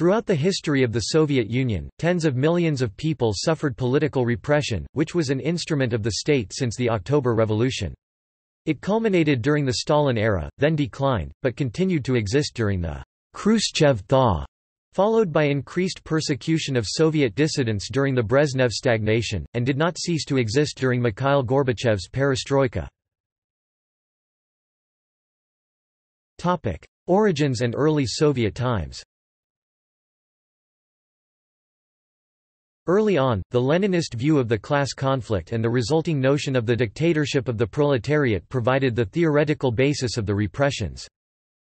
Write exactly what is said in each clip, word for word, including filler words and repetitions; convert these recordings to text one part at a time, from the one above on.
Throughout the history of the Soviet Union, tens of millions of people suffered political repression, which was an instrument of the state since the October Revolution. It culminated during the Stalin era, then declined, but continued to exist during the Khrushchev thaw, followed by increased persecution of Soviet dissidents during the Brezhnev stagnation, and did not cease to exist during Mikhail Gorbachev's perestroika. Origins and early Soviet times. Early on, the Leninist view of the class conflict and the resulting notion of the dictatorship of the proletariat provided the theoretical basis of the repressions.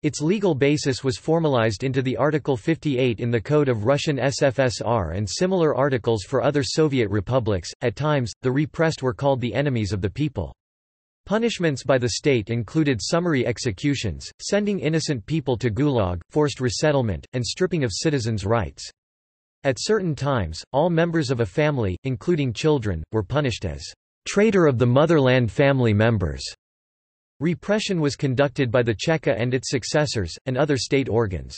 Its legal basis was formalized into the Article fifty-eight in the Code of Russian S F S R and similar articles for other Soviet republics. At times, the repressed were called the enemies of the people. Punishments by the state included summary executions, sending innocent people to Gulag, forced resettlement, and stripping of citizens' rights. At certain times, all members of a family, including children, were punished as traitor of the motherland family members. Repression was conducted by the Cheka and its successors, and other state organs.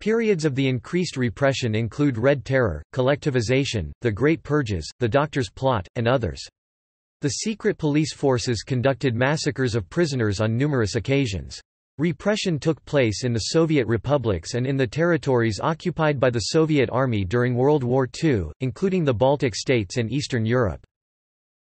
Periods of the increased repression include Red Terror, collectivization, the Great Purges, the Doctor's Plot, and others. The secret police forces conducted massacres of prisoners on numerous occasions. Repression took place in the Soviet republics and in the territories occupied by the Soviet army during World War Two, including the Baltic states and Eastern Europe.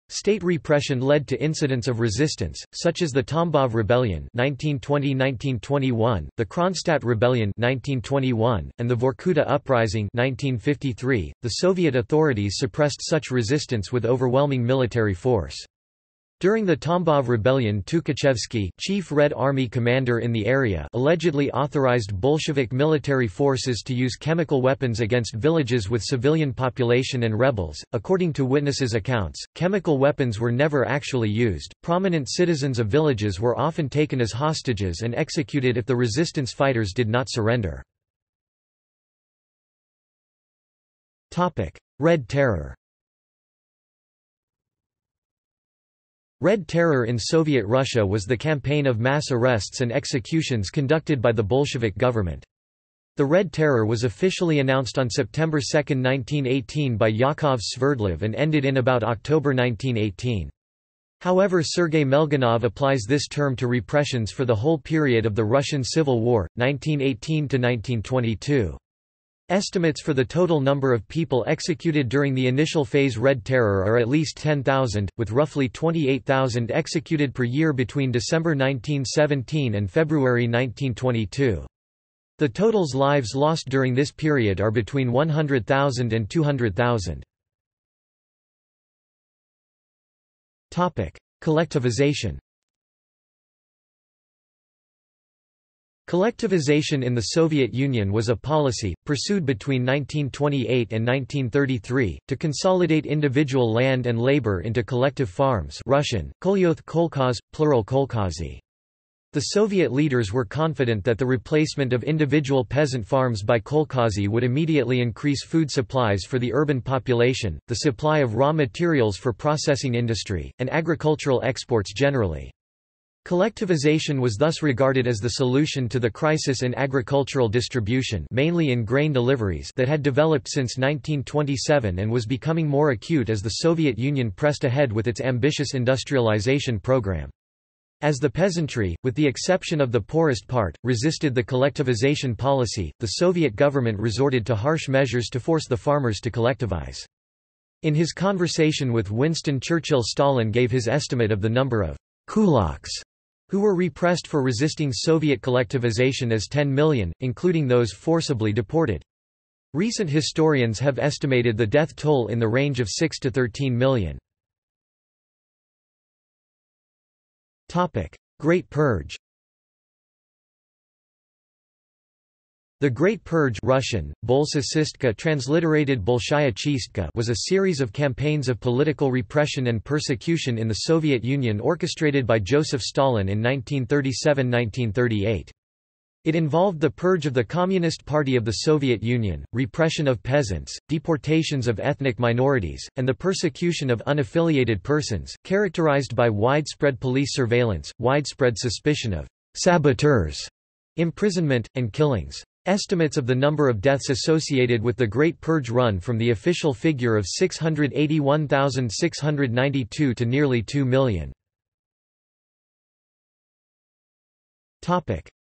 State repression led to incidents of resistance, such as the Tambov Rebellion nineteen twenty to nineteen twenty-one, the Kronstadt Rebellion nineteen twenty-one, and the Vorkuta Uprising nineteen fifty-three. The Soviet authorities suppressed such resistance with overwhelming military force. During the Tambov Rebellion, Tukhachevsky, chief Red Army commander in the area, allegedly authorized Bolshevik military forces to use chemical weapons against villages with civilian population and rebels. According to witnesses' accounts, chemical weapons were never actually used. Prominent citizens of villages were often taken as hostages and executed if the resistance fighters did not surrender. Topic: Red Terror. Red Terror in Soviet Russia was the campaign of mass arrests and executions conducted by the Bolshevik government. The Red Terror was officially announced on September second nineteen eighteen by Yakov Sverdlov and ended in about October nineteen eighteen. However, Sergei Melgunov applies this term to repressions for the whole period of the Russian Civil War, nineteen eighteen to nineteen twenty-two. Estimates for the total number of people executed during the initial phase Red Terror are at least ten thousand, with roughly twenty-eight thousand executed per year between December nineteen seventeen and February nineteen twenty-two. The totals lives lost during this period are between one hundred thousand and two hundred thousand. Topic: Collectivization. Collectivization in the Soviet Union was a policy, pursued between nineteen twenty-eight and nineteen thirty-three, to consolidate individual land and labor into collective farms Russian, kolkhoz, kolkhoz, plural kolkhozy. The Soviet leaders were confident that the replacement of individual peasant farms by kolkhozy would immediately increase food supplies for the urban population, the supply of raw materials for processing industry, and agricultural exports generally. Collectivization was thus regarded as the solution to the crisis in agricultural distribution, mainly in grain deliveries, that had developed since nineteen twenty-seven and was becoming more acute as the Soviet Union pressed ahead with its ambitious industrialization program. As the peasantry, with the exception of the poorest part, resisted the collectivization policy, the Soviet government resorted to harsh measures to force the farmers to collectivize. In his conversation with Winston Churchill, Stalin gave his estimate of the number of kulaks who were repressed for resisting Soviet collectivization as ten million, including those forcibly deported. Recent historians have estimated the death toll in the range of six to thirteen million. Great Purge. The Great Purge Russian, transliterated Bolshaya Čistka, was a series of campaigns of political repression and persecution in the Soviet Union orchestrated by Joseph Stalin in nineteen thirty-seven to nineteen thirty-eight. It involved the purge of the Communist Party of the Soviet Union, repression of peasants, deportations of ethnic minorities, and the persecution of unaffiliated persons, characterized by widespread police surveillance, widespread suspicion of saboteurs, imprisonment, and killings. Estimates of the number of deaths associated with the Great Purge run from the official figure of six hundred eighty-one thousand six hundred ninety-two to nearly two million.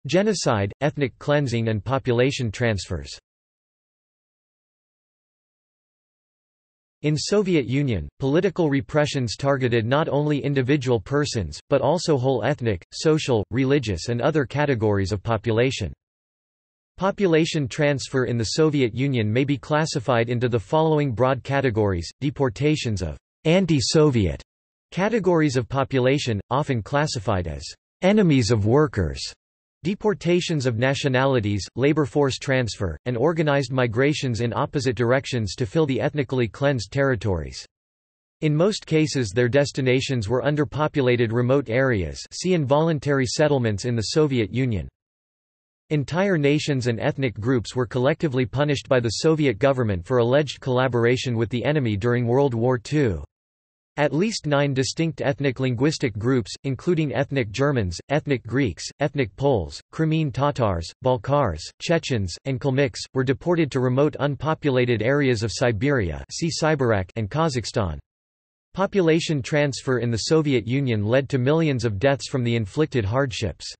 Genocide, ethnic cleansing and population transfers. In Soviet Union, political repressions targeted not only individual persons, but also whole ethnic, social, religious and other categories of population. Population transfer in the Soviet Union may be classified into the following broad categories: deportations of anti-Soviet categories of population, often classified as enemies of workers, deportations of nationalities, labor force transfer, and organized migrations in opposite directions to fill the ethnically cleansed territories. In most cases their destinations were underpopulated remote areas, see involuntary settlements in the Soviet Union. Entire nations and ethnic groups were collectively punished by the Soviet government for alleged collaboration with the enemy during World War Two. At least nine distinct ethnic-linguistic groups, including ethnic Germans, ethnic Greeks, ethnic Poles, Crimean Tatars, Balkars, Chechens, and Kalmyks, were deported to remote unpopulated areas of Siberia and Kazakhstan. Population transfer in the Soviet Union led to millions of deaths from the inflicted hardships.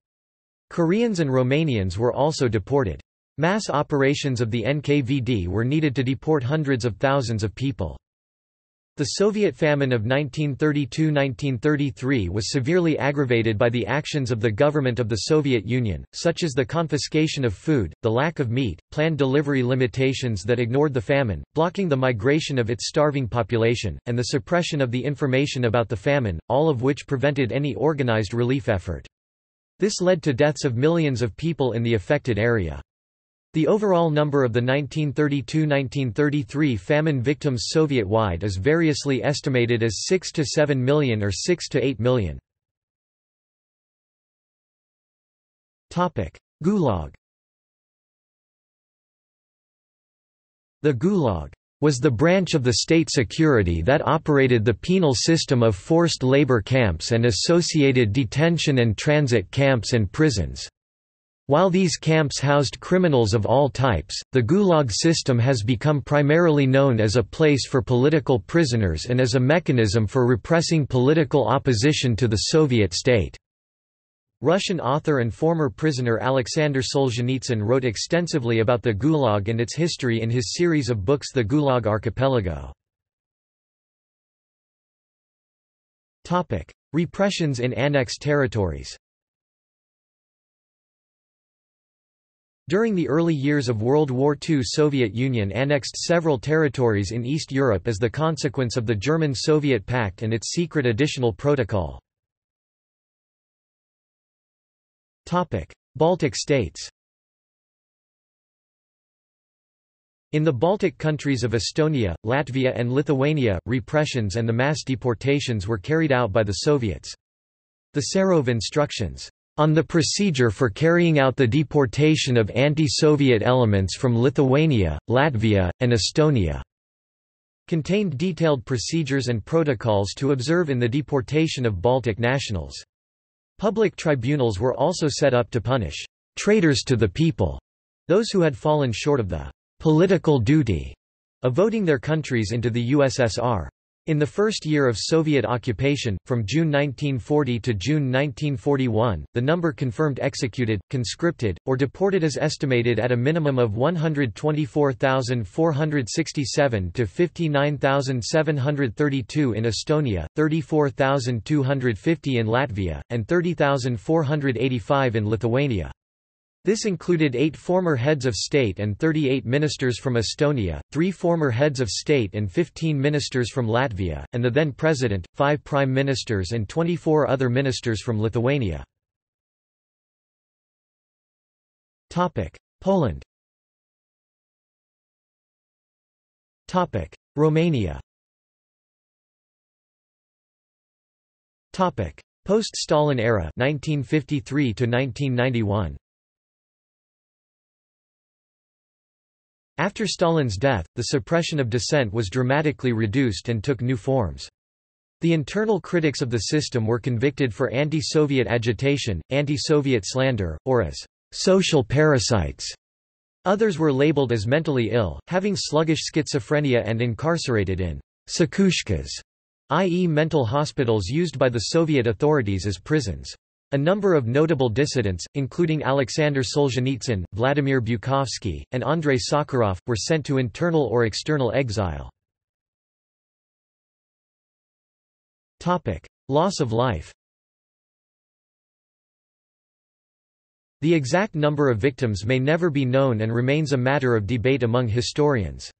Koreans and Romanians were also deported. Mass operations of the N K V D were needed to deport hundreds of thousands of people. The Soviet famine of nineteen thirty-two to nineteen thirty-three was severely aggravated by the actions of the government of the Soviet Union, such as the confiscation of food, the lack of meat, planned delivery limitations that ignored the famine, blocking the migration of its starving population, and the suppression of the information about the famine, all of which prevented any organized relief effort. This led to deaths of millions of people in the affected area. The overall number of the nineteen thirty-two to nineteen thirty-three famine victims Soviet-wide is variously estimated as six to seven million or six to eight million. Gulag. The Gulag was the branch of the state security that operated the penal system of forced labor camps and associated detention and transit camps and prisons. While these camps housed criminals of all types, the Gulag system has become primarily known as a place for political prisoners and as a mechanism for repressing political opposition to the Soviet state. Russian author and former prisoner Alexander Solzhenitsyn wrote extensively about the Gulag and its history in his series of books The Gulag Archipelago. Topic: Repressions in annexed territories. During the early years of World War Two, Soviet Union annexed several territories in East Europe as the consequence of the German-Soviet Pact and its secret additional protocol. Topic: Baltic states. In the Baltic countries of Estonia, Latvia and Lithuania, repressions and the mass deportations were carried out by the Soviets. The Serov instructions on the procedure for carrying out the deportation of anti-Soviet elements from Lithuania, Latvia, and Estonia, contained detailed procedures and protocols to observe in the deportation of Baltic nationals. Public tribunals were also set up to punish traitors to the people, those who had fallen short of the political duty of voting their countries into the U S S R. In the first year of Soviet occupation, from June nineteen forty to June nineteen forty-one, the number confirmed executed, conscripted, or deported is estimated at a minimum of one hundred twenty-four thousand four hundred sixty-seven to fifty-nine thousand seven hundred thirty-two in Estonia, thirty-four thousand two hundred fifty in Latvia, and thirty thousand four hundred eighty-five in Lithuania. This included eight former heads of state and thirty-eight ministers from Estonia, three former heads of state and fifteen ministers from Latvia, and the then president, five prime ministers and twenty-four other ministers from Lithuania. Poland. Romania. Post-Stalin era nineteen fifty-three to nineteen ninety-one. After Stalin's death, the suppression of dissent was dramatically reduced and took new forms. The internal critics of the system were convicted for anti-Soviet agitation, anti-Soviet slander, or as social parasites. Others were labeled as mentally ill, having sluggish schizophrenia and incarcerated in psikhushkas, that is mental hospitals used by the Soviet authorities as prisons. A number of notable dissidents, including Alexander Solzhenitsyn, Vladimir Bukovsky, and Andrei Sakharov, were sent to internal or external exile. Loss of life. The exact number of victims may never be known and remains a matter of debate among historians.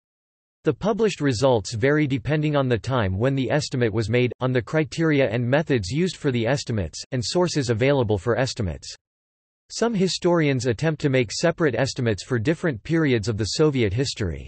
The published results vary depending on the time when the estimate was made, on the criteria and methods used for the estimates, and sources available for estimates. Some historians attempt to make separate estimates for different periods of the Soviet history.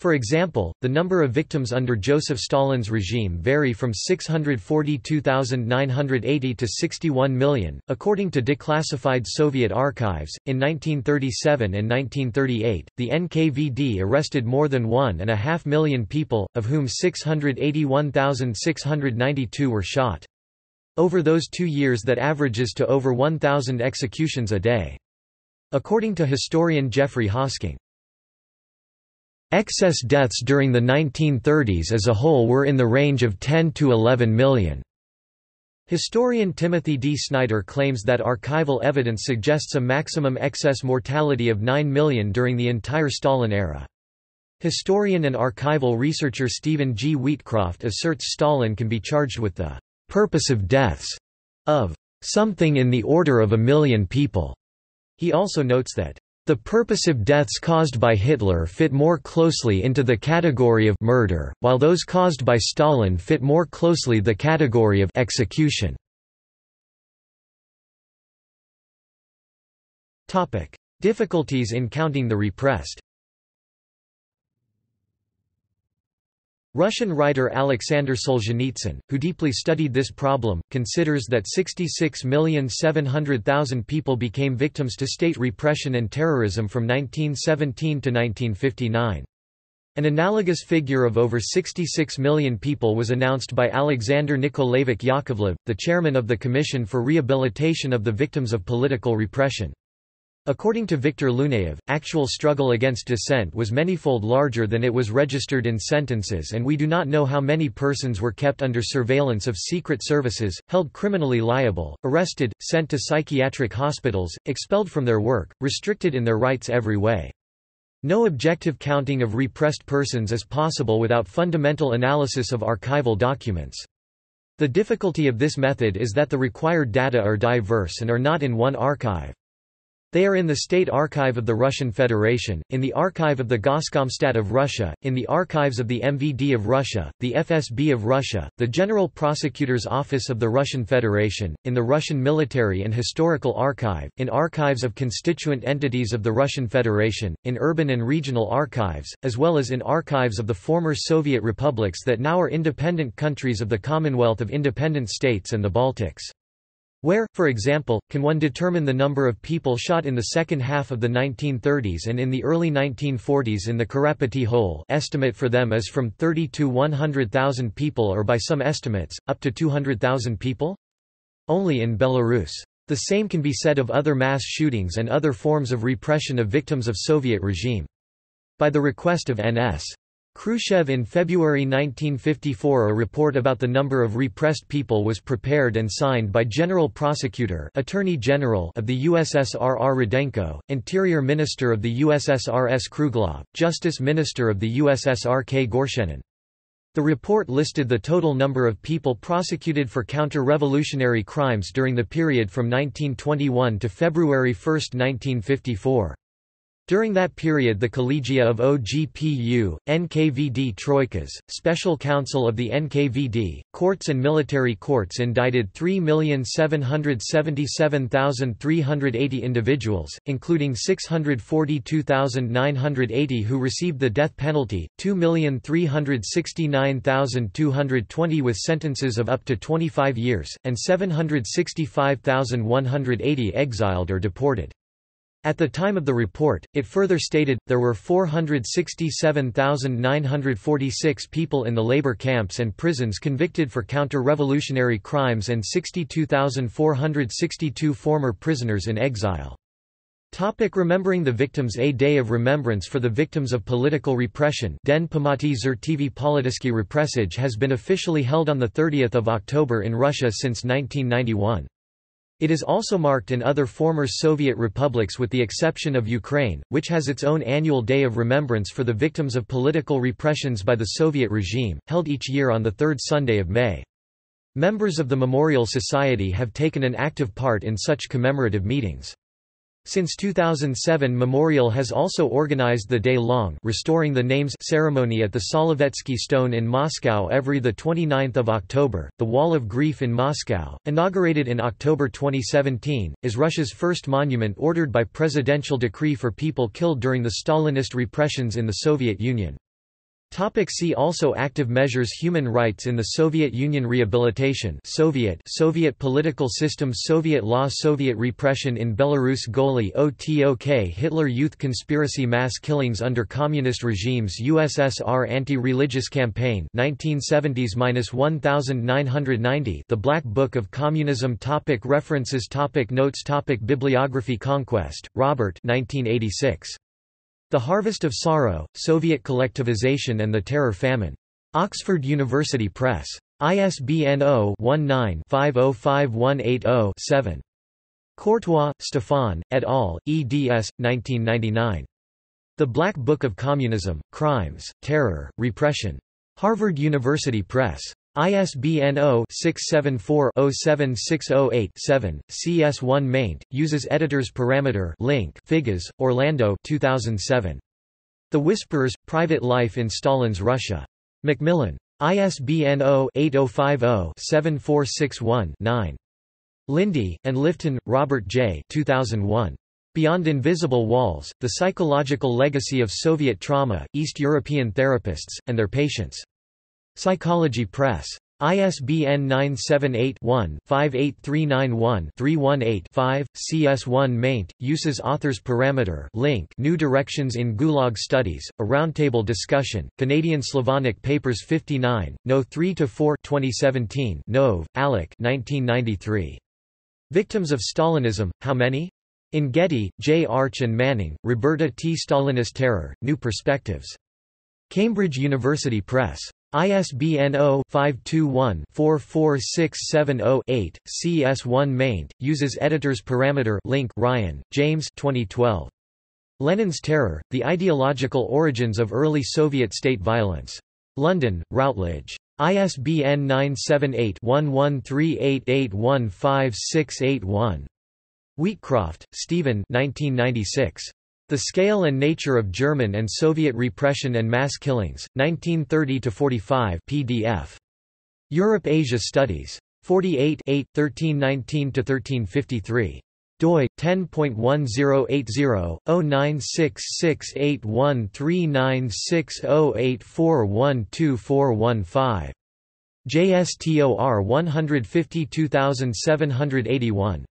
For example, the number of victims under Joseph Stalin's regime vary from six hundred forty-two thousand nine hundred eighty to sixty-one million, according to declassified Soviet archives. In nineteen thirty-seven and nineteen thirty-eight, the N K V D arrested more than one and a half million people, of whom six hundred eighty-one thousand six hundred ninety-two were shot. Over those two years, that averages to over one thousand executions a day, according to historian Geoffrey Hoskins. Excess deaths during the nineteen thirties as a whole were in the range of ten to eleven million. Historian Timothy D. Snyder claims that archival evidence suggests a maximum excess mortality of nine million during the entire Stalin era. Historian and archival researcher Stephen G. Wheatcroft asserts Stalin can be charged with the purpose of deaths of something in the order of a million people. He also notes that the purposive deaths caused by Hitler fit more closely into the category of murder, while those caused by Stalin fit more closely the category of execution. Topic: Difficulties in counting the repressed. Russian writer Alexander Solzhenitsyn, who deeply studied this problem, considers that sixty-six million seven hundred thousand people became victims to state repression and terrorism from nineteen seventeen to nineteen fifty-nine. An analogous figure of over sixty-six million people was announced by Alexander Nikolaevich Yakovlev, the chairman of the Commission for Rehabilitation of the Victims of Political Repression. According to Viktor Lunayev, actual struggle against dissent was manyfold larger than it was registered in sentences, and we do not know how many persons were kept under surveillance of secret services, held criminally liable, arrested, sent to psychiatric hospitals, expelled from their work, restricted in their rights every way. No objective counting of repressed persons is possible without fundamental analysis of archival documents. The difficulty of this method is that the required data are diverse and are not in one archive. They are in the State Archive of the Russian Federation, in the Archive of the Goskomstat of Russia, in the Archives of the M V D of Russia, the F S B of Russia, the General Prosecutor's Office of the Russian Federation, in the Russian Military and Historical Archive, in archives of constituent entities of the Russian Federation, in urban and regional archives, as well as in archives of the former Soviet republics that now are independent countries of the Commonwealth of Independent States and the Baltics. Where, for example, can one determine the number of people shot in the second half of the nineteen thirties and in the early nineteen forties in the Karapati Hole? Estimate for them is from thirty to one hundred thousand people, or by some estimates, up to two hundred thousand people? Only in Belarus. The same can be said of other mass shootings and other forms of repression of victims of Soviet regime. By the request of N S Khrushchev in February nineteen fifty-four, a report about the number of repressed people was prepared and signed by General Prosecutor Attorney General of the U S S R R. Rudenko, Interior Minister of the U S S R S. Kruglov, Justice Minister of the U S S R K. Gorshenin. The report listed the total number of people prosecuted for counter-revolutionary crimes during the period from nineteen twenty-one to February first nineteen fifty-four. During that period, the Collegia of O G P U, N K V D troikas, Special Council of the N K V D, courts and military courts indicted three million seven hundred seventy-seven thousand three hundred eighty individuals, including six hundred forty-two thousand nine hundred eighty who received the death penalty, two million three hundred sixty-nine thousand two hundred twenty with sentences of up to twenty-five years, and seven hundred sixty-five thousand one hundred eighty exiled or deported. At the time of the report, it further stated, there were four hundred sixty-seven thousand nine hundred forty-six people in the labor camps and prisons convicted for counter-revolutionary crimes and sixty-two thousand four hundred sixty-two former prisoners in exile. Topic: Remembering the victims. A day of remembrance for the victims of political repression Den Pamati Zertivi Politiski Repressage has been officially held on the thirtieth of October in Russia since nineteen ninety-one. It is also marked in other former Soviet republics with the exception of Ukraine, which has its own annual day of remembrance for the victims of political repressions by the Soviet regime, held each year on the third Sunday of May. Members of the Memorial Society have taken an active part in such commemorative meetings. Since two thousand seven, Memorial has also organized the day-long Restoring the Names ceremony at the Solovetsky Stone in Moscow every the twenty-ninth of October. The Wall of Grief in Moscow, inaugurated in October twenty seventeen, is Russia's first monument ordered by presidential decree for people killed during the Stalinist repressions in the Soviet Union. Topic: See also Active measures. Human rights in the Soviet Union. Rehabilitation Soviet Soviet political system. Soviet law. Soviet repression in Belarus. Goli Otok. Hitler Youth Conspiracy. Mass killings under communist regimes. U S S R Anti-religious campaign nineteen seventies to nineteen ninety. The Black Book of Communism. Topic: References. Topic: Notes. Topic: Bibliography. Conquest, Robert nineteen eighty-six. The Harvest of Sorrow, Soviet Collectivization and the Terror Famine. Oxford University Press. I S B N zero dash nineteen dash five zero five one eight zero dash seven. Courtois, Stéphane, et al., eds. nineteen ninety-nine. The Black Book of Communism, Crimes, Terror, Repression. Harvard University Press. I S B N zero dash six seven four dash zero seven six zero eight dash seven, C S one maint, uses editors parameter link. Figes, Orlando two thousand seven. The Whisperers, Private Life in Stalin's Russia. Macmillan. I S B N zero dash eight zero five zero dash seven four six one dash nine. Lindy, and Lifton, Robert J. two thousand one. Beyond Invisible Walls, The Psychological Legacy of Soviet Trauma, East European Therapists, and Their Patients. Psychology Press. I S B N nine seven eight one five eight three nine one three one eight five, C S one maint, uses authors parameter link. New Directions in Gulag Studies, a roundtable discussion, Canadian Slavonic Papers fifty-nine, no three to four twenty seventeen, Nov, Alec nineteen ninety-three. Victims of Stalinism, How Many? In Getty, J. Arch and Manning, Roberta T. Stalinist Terror, New Perspectives. Cambridge University Press. I S B N zero dash five two one four four six seven zero dash eight, C S one maint, uses editors parameter link. Ryan, James twenty twelve. Lenin's Terror, The Ideological Origins of Early Soviet State Violence. London, Routledge. I S B N nine seven eight one one three eight eight one five six eight one. Wheatcroft, Stephen nineteen ninety-six. The Scale and Nature of German and Soviet Repression and Mass Killings, nineteen thirty to forty-five P D F. Europe-Asia Studies. forty-eight, eight, thirteen nineteen to thirteen fifty-three. doi, ten point one zero eight zero, zero nine six six eight one three nine six zero eight four one two four one five. J S T O R one five two seven eight one.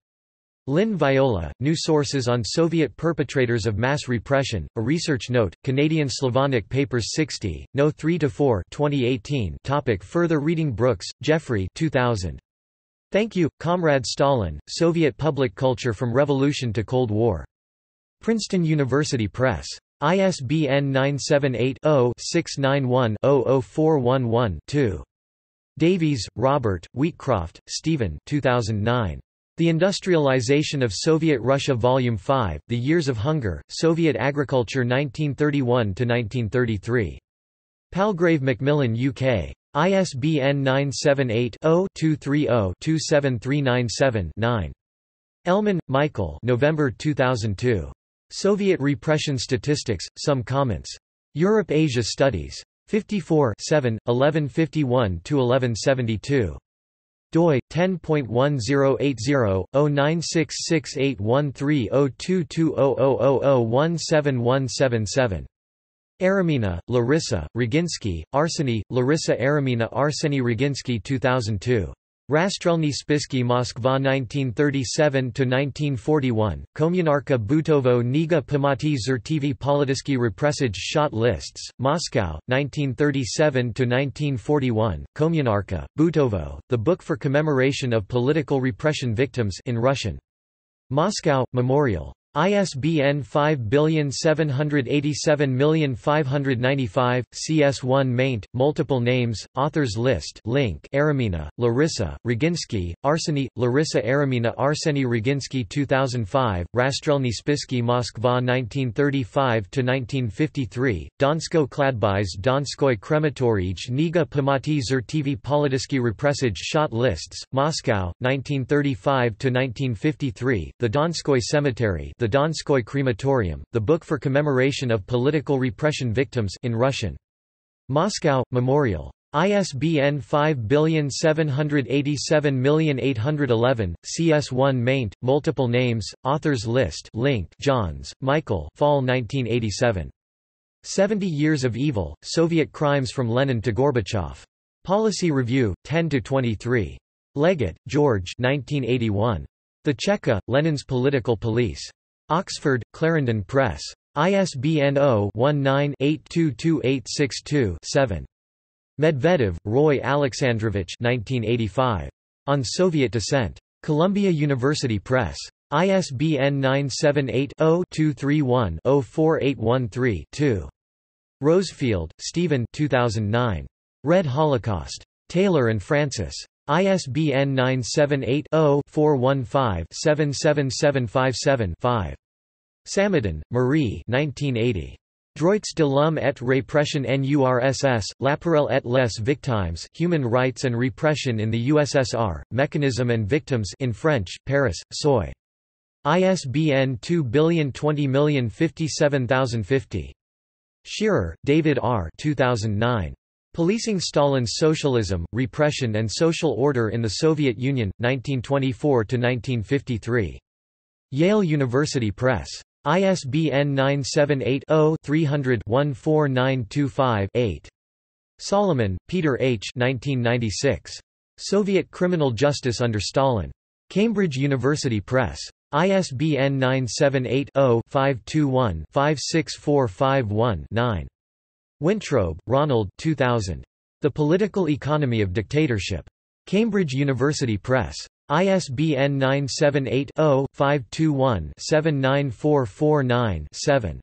Lynn Viola, New Sources on Soviet Perpetrators of Mass Repression, a research note, Canadian Slavonic Papers sixty, no three to four twenty eighteen. Topic: Further reading. Brooks, Jeffrey two thousand. Thank You, Comrade Stalin, Soviet Public Culture from Revolution to Cold War. Princeton University Press. I S B N nine seven eight zero six nine one zero zero four one one two. Davies, Robert, Wheatcroft, Stephen two thousand nine. The Industrialization of Soviet Russia Volume five, The Years of Hunger, Soviet Agriculture nineteen thirty-one to nineteen thirty-three. Palgrave Macmillan U K. I S B N nine seven eight zero two three zero two seven three nine seven nine. Ellman, Michael November two thousand two. Soviet Repression Statistics, Some Comments. Europe-Asia Studies. fifty-four seven, eleven fifty-one to eleven seventy-two. doi, ten point one zero eight zero, zero nine six six eight one three zero two two zero zero zero one seven one seven seven. Aramina, Larissa, Roginsky, Arseny, Larissa Aramina Arseny Roginsky two thousand two. Rastrelny Spiski Moskva nineteen thirty-seven to nineteen forty-one, Komunarka Butovo Niga Pamati Zertivi Politiski Repressage Shot Lists, Moscow, nineteen thirty-seven to nineteen forty-one, Komunarka, Butovo, The Book for Commemoration of Political Repression Victims in Russian. Moscow, Memorial. I S B N five seven eight seven five nine five, C S one maint, multiple names, authors list link. Aramina, Larissa, Roginsky, Arseny, Larissa Aramina Arseny Roginsky two thousand five, Rastrelny Spiski Moskva nineteen thirty-five to nineteen fifty-three, Donsko Kladbys Donskoi Krematorij Niga Pamati Zertivi Politiski Repressage Shot Lists, Moscow, nineteen thirty-five to nineteen fifty-three, The Donskoi Cemetery, The Donskoi Crematorium, the book for commemoration of political repression victims in Russian. Moscow, Memorial. I S B N five seven eight seven eight one one, C S one maint, multiple names, authors list link. Johns, Michael Fall nineteen eighty-seven. seventy Years of Evil, Soviet Crimes from Lenin to Gorbachev. Policy Review, ten to twenty-three. Leggett, George nineteen eighty-one. The Cheka, Lenin's Political Police. Oxford, Clarendon Press. I S B N zero dash nineteen dash eight two two eight six two dash seven. Medvedev, Roy Alexandrovich nineteen eighty-five. On Soviet Descent. Columbia University Press. I S B N nine seven eight zero two three one zero four eight one three two. Rosefield, Stephen two thousand nine. Red Holocaust. Taylor and Francis. I S B N nine seven eight zero four one five seven seven seven five seven five. Samadin, Marie nineteen eighty. Droits de l'homme et répression nurss, l'appareil et les victimes, Human Rights and Repression in the U S S R, Mechanism and Victims in French, Paris, Soy. I S B N two zero two zero zero five seven zero five zero. Shearer, David R. two thousand nine. Policing Stalin's Socialism, Repression and Social Order in the Soviet Union, nineteen twenty-four to nineteen fifty-three. Yale University Press. I S B N nine seven eight zero three zero zero one four nine two five eight. Solomon, Peter H. nineteen ninety-six. Soviet Criminal Justice under Stalin. Cambridge University Press. I S B N nine seven eight zero five two one five six four five one nine. Wintrobe, Ronald two thousand. The Political Economy of Dictatorship. Cambridge University Press. I S B N nine seven eight zero five two one seven nine four four nine seven.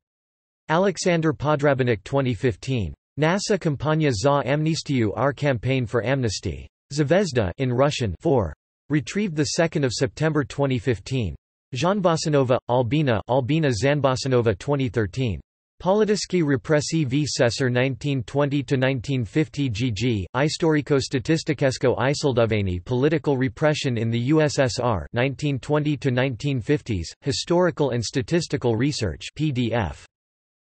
Alexander Podrabinek twenty fifteen. NASA Kampanya za amnistiyu, Our Campaign for Amnesty. Zvezda in Russian four. Retrieved second of September twenty fifteen. Zhanbasanova, Albina Albina Zanbasanova twenty thirteen. Politiski repressivi cesar nineteen twenty to nineteen fifty G G, Istoriko-Statistikesko Isildovani Political Repression in the U S S R nineteen twenty to nineteen fifties, Historical and Statistical Research P D F.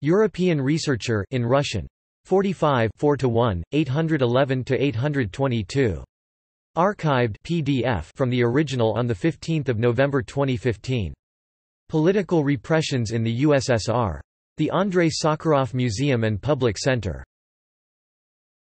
European Researcher in Russian. forty-five, four to one, eight eleven to eight twenty-two. Archived P D F from the original on fifteenth of November twenty fifteen. Political Repressions in the U S S R. The Andrei Sakharov Museum and Public Center.